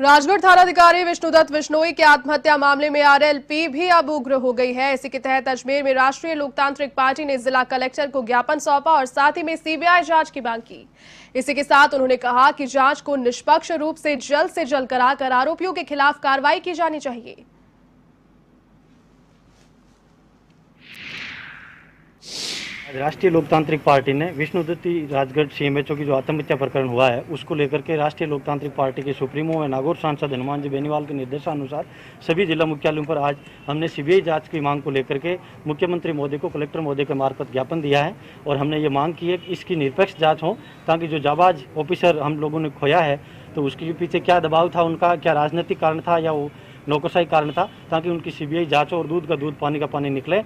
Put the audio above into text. राजगढ़ थानाधिकारी विष्णुदत्त विश्नोई के आत्महत्या मामले में आरएलपी भी अब उग्र हो गई है। इसी के तहत अजमेर में राष्ट्रीय लोकतांत्रिक पार्टी ने जिला कलेक्टर को ज्ञापन सौंपा और साथ ही में सीबीआई जांच की मांग की। इसी के साथ उन्होंने कहा कि जांच को निष्पक्ष रूप से जल्द कराकर आरोपियों के खिलाफ कार्रवाई की जानी चाहिए। राष्ट्रीय लोकतांत्रिक पार्टी ने विष्णुदत्त राजगढ़ सीएमएचओ की जो आत्महत्या प्रकरण हुआ है उसको लेकर के राष्ट्रीय लोकतांत्रिक पार्टी के सुप्रीमो व नागौर सांसद हनुमान जी बेनीवाल के निर्देशानुसार सभी जिला मुख्यालयों पर आज हमने सीबीआई जांच की मांग को लेकर के मुख्यमंत्री मोदी को कलेक्टर मोदी के मार्फत ज्ञापन दिया है और हमने ये मांग की है कि इसकी निरपेक्ष जाँच हो, ताकि जो जाबाज ऑफिसर हम लोगों ने खोया है तो उसके पीछे क्या दबाव था उनका, क्या राजनीतिक कारण था या वो नौकरशाही कारण था, ताकि उनकी सीबीआई जाँच हो और दूध का दूध पानी का पानी निकले।